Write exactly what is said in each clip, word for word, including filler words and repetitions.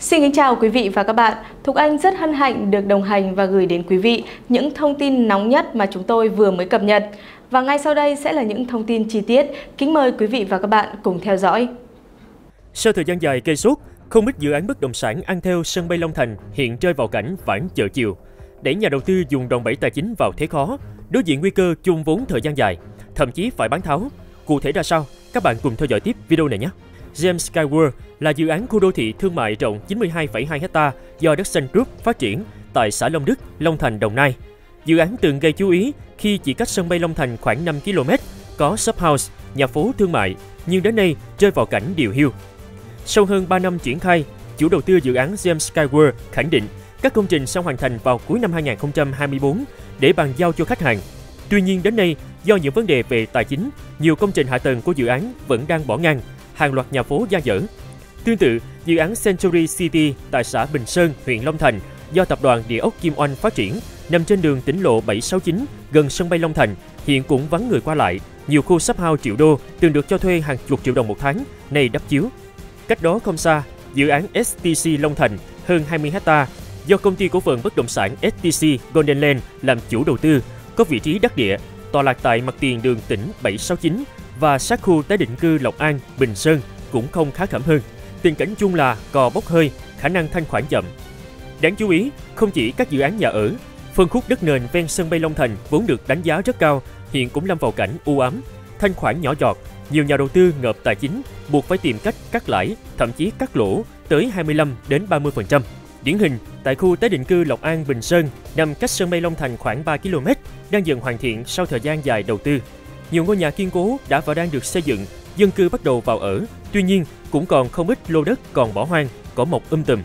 Xin kính chào quý vị và các bạn. Thục Anh rất hân hạnh được đồng hành và gửi đến quý vị những thông tin nóng nhất mà chúng tôi vừa mới cập nhật. Và ngay sau đây sẽ là những thông tin chi tiết. Kính mời quý vị và các bạn cùng theo dõi. Sau thời gian dài gây sốt, không ít dự án bất động sản ăn theo sân bay Long Thành hiện rơi vào cảnh vãn chợ chiều. Để nhà đầu tư dùng đòn bẩy tài chính vào thế khó, đối diện nguy cơ chung vốn thời gian dài, thậm chí phải bán tháo. Cụ thể ra sao? Các bạn cùng theo dõi tiếp video này nhé! Gem Sky World là dự án khu đô thị thương mại rộng chín mươi hai phẩy hai héc ta do Đất Xanh Group phát triển tại xã Long Đức, Long Thành, Đồng Nai. Dự án từng gây chú ý khi chỉ cách sân bay Long Thành khoảng năm ki lô mét, có shop house, nhà phố thương mại, nhưng đến nay rơi vào cảnh điều hiu. Sau hơn ba năm triển khai, chủ đầu tư dự án Gem Sky World khẳng định các công trình sẽ hoàn thành vào cuối năm hai nghìn không trăm hai mươi tư để bàn giao cho khách hàng. Tuy nhiên đến nay, do những vấn đề về tài chính, nhiều công trình hạ tầng của dự án vẫn đang bỏ ngang, hàng loạt nhà phố gia dở. Tương tự, dự án Century City tại xã Bình Sơn, huyện Long Thành do tập đoàn địa ốc Kim Oanh phát triển, nằm trên đường tỉnh lộ bảy sáu chín gần sân bay Long Thành, hiện cũng vắng người qua lại. Nhiều khu shop house triệu đô từng được cho thuê hàng chục triệu đồng một tháng, nay đắp chiếu. Cách đó không xa, dự án ét tê xê Long Thành hơn hai mươi héc ta do công ty cổ phần bất động sản ét tê xê Golden Land làm chủ đầu tư, có vị trí đắc địa, tọa lạc tại mặt tiền đường tỉnh bảy sáu chín và sát khu tái định cư Lộc An, Bình Sơn cũng không khá khẩm hơn. Tình cảnh chung là cò bốc hơi, khả năng thanh khoản chậm. Đáng chú ý, không chỉ các dự án nhà ở, phân khúc đất nền ven sân bay Long Thành vốn được đánh giá rất cao, hiện cũng lâm vào cảnh u ám, thanh khoản nhỏ giọt, nhiều nhà đầu tư ngợp tài chính buộc phải tìm cách cắt lãi, thậm chí cắt lỗ tới hai mươi lăm đến ba mươi phần trăm. Điển hình, tại khu tái định cư Lộc An, Bình Sơn, nằm cách sân bay Long Thành khoảng ba ki lô mét, đang dần hoàn thiện sau thời gian dài đầu tư. Nhiều ngôi nhà kiên cố đã và đang được xây dựng, dân cư bắt đầu vào ở, tuy nhiên cũng còn không ít lô đất còn bỏ hoang, cỏ mọc um tùm.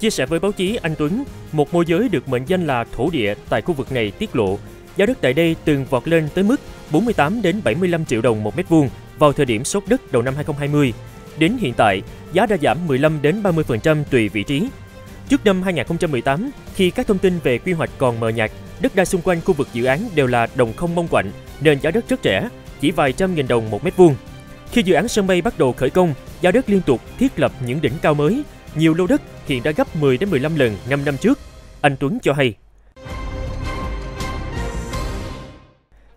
Chia sẻ với báo chí, anh Tuấn, một môi giới được mệnh danh là thổ địa tại khu vực này tiết lộ, giá đất tại đây từng vọt lên tới mức bốn mươi tám đến bảy mươi lăm triệu đồng một mét vuông vào thời điểm sốt đất đầu năm hai nghìn không trăm hai mươi. Đến hiện tại, giá đã giảm mười lăm đến ba mươi phần trăm tùy vị trí. Trước năm hai nghìn không trăm mười tám, khi các thông tin về quy hoạch còn mờ nhạt, đất đai xung quanh khu vực dự án đều là đồng không mông quạnh, nên giá đất rất rẻ, chỉ vài trăm nghìn đồng một mét vuông. Khi dự án sân bay bắt đầu khởi công, giá đất liên tục thiết lập những đỉnh cao mới, nhiều lô đất hiện đã gấp mười đến mười lăm lần năm năm trước. Anh Tuấn cho hay.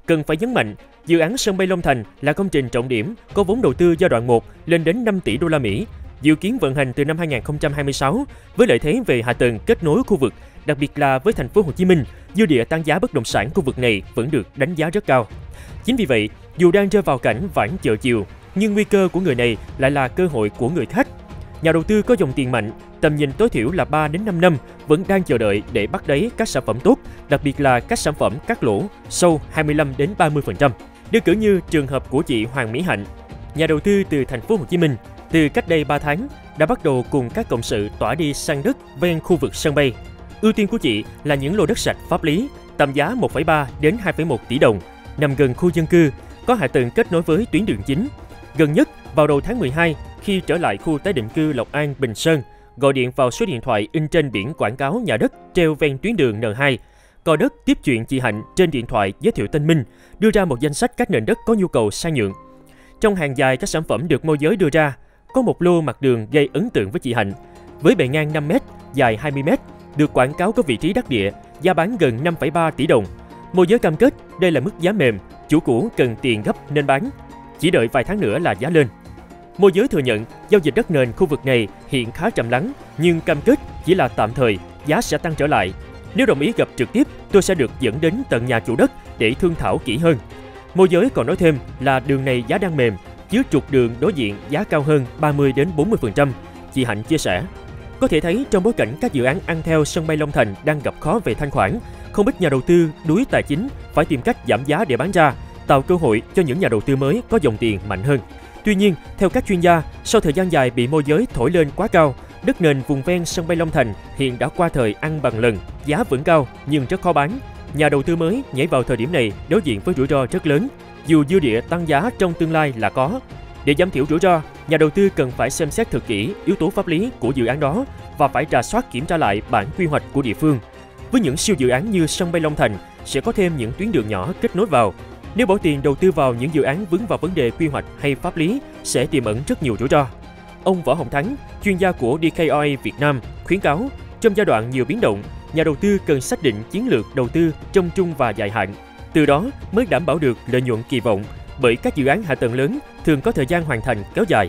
Cần phải nhấn mạnh, dự án sân bay Long Thành là công trình trọng điểm có vốn đầu tư giai đoạn một lên đến năm tỷ đô la Mỹ, dự kiến vận hành từ năm hai nghìn không trăm hai mươi sáu với lợi thế về hạ tầng kết nối khu vực, đặc biệt là với thành phố Hồ Chí Minh, dư địa tăng giá bất động sản khu vực này vẫn được đánh giá rất cao. Chính vì vậy, dù đang rơi vào cảnh vãn chợ chiều, nhưng nguy cơ của người này lại là cơ hội của người khác. Nhà đầu tư có dòng tiền mạnh, tầm nhìn tối thiểu là ba đến năm năm vẫn đang chờ đợi để bắt đáy các sản phẩm tốt, đặc biệt là các sản phẩm cắt lỗ sâu hai mươi lăm đến ba mươi phần trăm. Đơn cử như trường hợp của chị Hoàng Mỹ Hạnh, nhà đầu tư từ thành phố Hồ Chí Minh, từ cách đây ba tháng đã bắt đầu cùng các cộng sự tỏa đi sang đất ven khu vực sân bay. Ưu tiên của chị là những lô đất sạch pháp lý, tầm giá một phẩy ba đến hai phẩy một tỷ đồng, nằm gần khu dân cư, có hạ tầng kết nối với tuyến đường chính. Gần nhất, vào đầu tháng mười hai, khi trở lại khu tái định cư Lộc An, Bình Sơn, gọi điện vào số điện thoại in trên biển quảng cáo nhà đất treo ven tuyến đường N hai. Cò đất tiếp chuyện chị Hạnh trên điện thoại giới thiệu tên mình, đưa ra một danh sách các nền đất có nhu cầu sang nhượng. Trong hàng dài các sản phẩm được môi giới đưa ra, có một lô mặt đường gây ấn tượng với chị Hạnh, với bề ngang năm mét, dài hai mươi mét, được quảng cáo có vị trí đắc địa, giá bán gần năm phẩy ba tỷ đồng. Môi giới cam kết đây là mức giá mềm, chủ cũ cần tiền gấp nên bán, chỉ đợi vài tháng nữa là giá lên. Môi giới thừa nhận giao dịch đất nền khu vực này hiện khá trầm lắng, nhưng cam kết chỉ là tạm thời, giá sẽ tăng trở lại. Nếu đồng ý gặp trực tiếp, tôi sẽ được dẫn đến tận nhà chủ đất để thương thảo kỹ hơn. Môi giới còn nói thêm là đường này giá đang mềm, chứ trục đường đối diện giá cao hơn ba mươi đến bốn mươi phần trăm, chị Hạnh chia sẻ. Có thể thấy trong bối cảnh các dự án ăn theo sân bay Long Thành đang gặp khó về thanh khoản, không ít nhà đầu tư đuối tài chính phải tìm cách giảm giá để bán ra, tạo cơ hội cho những nhà đầu tư mới có dòng tiền mạnh hơn. Tuy nhiên, theo các chuyên gia, sau thời gian dài bị môi giới thổi lên quá cao, đất nền vùng ven sân bay Long Thành hiện đã qua thời ăn bằng lần, giá vẫn cao nhưng rất khó bán. Nhà đầu tư mới nhảy vào thời điểm này đối diện với rủi ro rất lớn, dù dư địa tăng giá trong tương lai là có. Để giảm thiểu rủi ro, nhà đầu tư cần phải xem xét thật kỹ yếu tố pháp lý của dự án đó và phải rà soát kiểm tra lại bản quy hoạch của địa phương. Với những siêu dự án như sân bay Long Thành, sẽ có thêm những tuyến đường nhỏ kết nối vào. Nếu bỏ tiền đầu tư vào những dự án vướng vào vấn đề quy hoạch hay pháp lý sẽ tiềm ẩn rất nhiều rủi ro. Ông Võ Hồng Thắng, chuyên gia của đê ca rờ a Việt Nam, khuyến cáo trong giai đoạn nhiều biến động, nhà đầu tư cần xác định chiến lược đầu tư trong trung và dài hạn. Từ đó mới đảm bảo được lợi nhuận kỳ vọng, bởi các dự án hạ tầng lớn thường có thời gian hoàn thành kéo dài.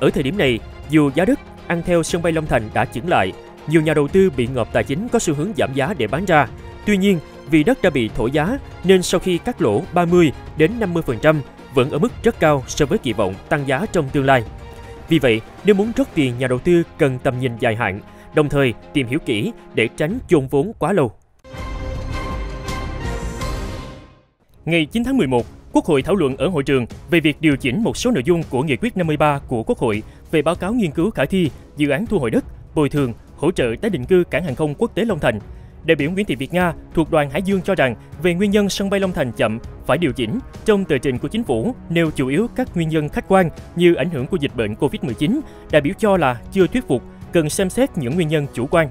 Ở thời điểm này, dù giá đất ăn theo sân bay Long Thành đã chững lại, nhiều nhà đầu tư bị ngợp tài chính có xu hướng giảm giá để bán ra. Tuy nhiên, vì đất đã bị thổi giá nên sau khi cắt lỗ ba mươi đến năm mươi phần trăm vẫn ở mức rất cao so với kỳ vọng tăng giá trong tương lai. Vì vậy, nếu muốn rót tiền, nhà đầu tư cần tầm nhìn dài hạn, đồng thời tìm hiểu kỹ để tránh chôn vốn quá lâu. Ngày chín tháng mười một, Quốc hội thảo luận ở hội trường về việc điều chỉnh một số nội dung của Nghị quyết năm mươi ba của Quốc hội về báo cáo nghiên cứu khả thi, dự án thu hồi đất, bồi thường, hỗ trợ tái định cư cảng hàng không quốc tế Long Thành. Đại biểu Nguyễn Thị Việt Nga thuộc đoàn Hải Dương cho rằng về nguyên nhân sân bay Long Thành chậm phải điều chỉnh, trong tờ trình của chính phủ nêu chủ yếu các nguyên nhân khách quan như ảnh hưởng của dịch bệnh Covid mười chín, đại biểu cho là chưa thuyết phục, cần xem xét những nguyên nhân chủ quan.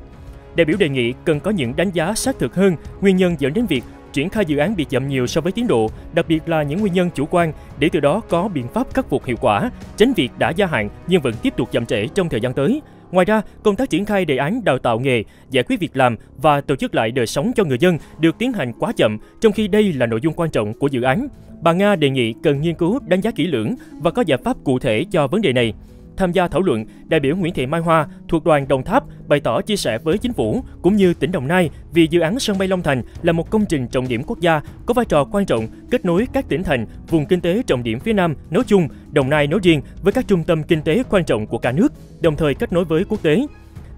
Đại biểu đề nghị cần có những đánh giá xác thực hơn nguyên nhân dẫn đến việc triển khai dự án bị chậm nhiều so với tiến độ, đặc biệt là những nguyên nhân chủ quan, để từ đó có biện pháp khắc phục hiệu quả, tránh việc đã gia hạn nhưng vẫn tiếp tục chậm trễ trong thời gian tới. Ngoài ra, công tác triển khai đề án đào tạo nghề, giải quyết việc làm và tổ chức lại đời sống cho người dân được tiến hành quá chậm, trong khi đây là nội dung quan trọng của dự án. Bà Nga đề nghị cần nghiên cứu, đánh giá kỹ lưỡng và có giải pháp cụ thể cho vấn đề này. Tham gia thảo luận, đại biểu Nguyễn Thị Mai Hoa thuộc đoàn Đồng Tháp bày tỏ chia sẻ với chính phủ cũng như tỉnh Đồng Nai vì dự án sân bay Long Thành là một công trình trọng điểm quốc gia có vai trò quan trọng kết nối các tỉnh thành, vùng kinh tế trọng điểm phía Nam nói chung, Đồng Nai nói riêng với các trung tâm kinh tế quan trọng của cả nước, đồng thời kết nối với quốc tế.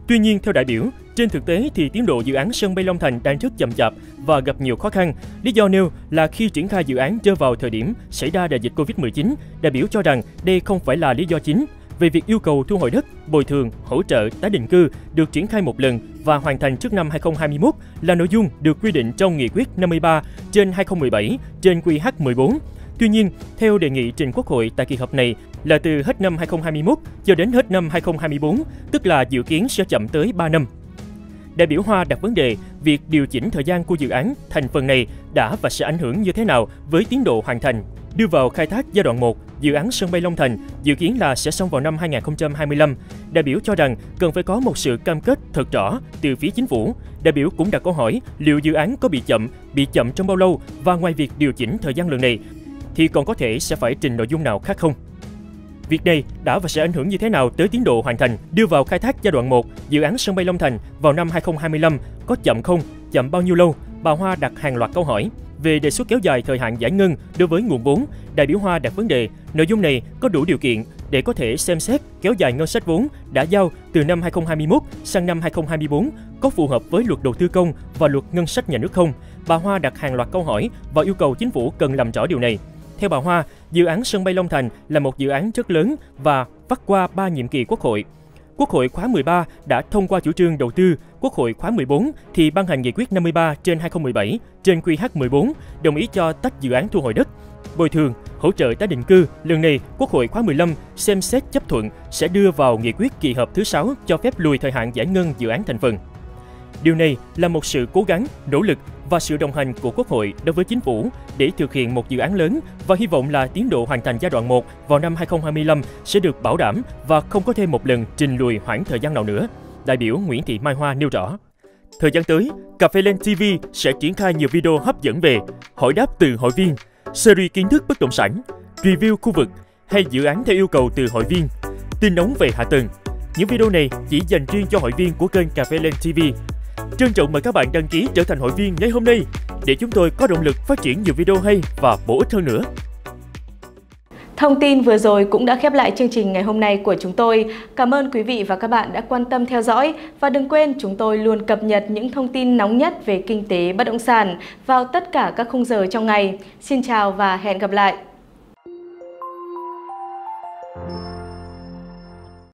Tuy nhiên, theo đại biểu, trên thực tế thì tiến độ dự án sân bay Long Thành đang rất chậm chạp và gặp nhiều khó khăn. Lý do nêu là khi triển khai dự án rơi vào thời điểm xảy ra đại dịch Covid mười chín, đại biểu cho rằng đây không phải là lý do chính. Về việc yêu cầu thu hồi đất, bồi thường, hỗ trợ tái định cư được triển khai một lần và hoàn thành trước năm hai nghìn không trăm hai mươi mốt là nội dung được quy định trong Nghị quyết năm mươi ba trên hai nghìn không trăm mười bảy trên Q H mười bốn. Tuy nhiên, theo đề nghị trình Quốc hội tại kỳ họp này là từ hết năm hai nghìn không trăm hai mươi mốt cho đến hết năm hai nghìn không trăm hai mươi bốn, tức là dự kiến sẽ chậm tới ba năm. Đại biểu Hoa đặt vấn đề việc điều chỉnh thời gian của dự án thành phần này đã và sẽ ảnh hưởng như thế nào với tiến độ hoàn thành. Đưa vào khai thác giai đoạn một, dự án sân bay Long Thành dự kiến là sẽ xong vào năm hai nghìn không trăm hai mươi lăm. Đại biểu cho rằng cần phải có một sự cam kết thật rõ từ phía chính phủ. Đại biểu cũng đặt câu hỏi liệu dự án có bị chậm, bị chậm trong bao lâu và ngoài việc điều chỉnh thời gian lần này thì còn có thể sẽ phải trình nội dung nào khác không? Việc này đã và sẽ ảnh hưởng như thế nào tới tiến độ hoàn thành? Đưa vào khai thác giai đoạn một, dự án sân bay Long Thành vào năm hai nghìn không trăm hai mươi lăm có chậm không? Chậm bao nhiêu lâu? Bà Hoa đặt hàng loạt câu hỏi. Về đề xuất kéo dài thời hạn giải ngân đối với nguồn vốn, đại biểu Hoa đặt vấn đề nội dung này có đủ điều kiện để có thể xem xét kéo dài ngân sách vốn đã giao từ năm hai nghìn không trăm hai mươi mốt sang năm hai nghìn không trăm hai mươi bốn có phù hợp với Luật Đầu tư công và Luật Ngân sách nhà nước không? Bà Hoa đặt hàng loạt câu hỏi và yêu cầu chính phủ cần làm rõ điều này. Theo bà Hoa, dự án sân bay Long Thành là một dự án rất lớn và vắt qua ba nhiệm kỳ Quốc hội. Quốc hội khóa mười ba đã thông qua chủ trương đầu tư, Quốc hội khóa mười bốn thì ban hành Nghị quyết năm mươi ba trên hai nghìn không trăm mười bảy trên Q H mười bốn đồng ý cho tách dự án thu hồi đất, bồi thường, hỗ trợ tái định cư. Lần này, Quốc hội khóa mười lăm xem xét chấp thuận sẽ đưa vào nghị quyết kỳ họp thứ sáu cho phép lùi thời hạn giải ngân dự án thành phần. Điều này là một sự cố gắng, nỗ lực và sự đồng hành của Quốc hội đối với chính phủ để thực hiện một dự án lớn và hy vọng là tiến độ hoàn thành giai đoạn một vào năm hai nghìn không trăm hai mươi lăm sẽ được bảo đảm và không có thêm một lần trình lùi hoãn thời gian nào nữa, đại biểu Nguyễn Thị Mai Hoa nêu rõ. Thời gian tới, CafeLand ti vi sẽ triển khai nhiều video hấp dẫn về hỏi đáp từ hội viên, series kiến thức bất động sản, review khu vực hay dự án theo yêu cầu từ hội viên, tin nóng về hạ tầng. Những video này chỉ dành riêng cho hội viên của kênh CafeLand ti vi. Trân trọng mời các bạn đăng ký trở thành hội viên ngay hôm nay để chúng tôi có động lực phát triển nhiều video hay và bổ ích hơn nữa. Thông tin vừa rồi cũng đã khép lại chương trình ngày hôm nay của chúng tôi. Cảm ơn quý vị và các bạn đã quan tâm theo dõi và đừng quên chúng tôi luôn cập nhật những thông tin nóng nhất về kinh tế bất động sản vào tất cả các khung giờ trong ngày. Xin chào và hẹn gặp lại!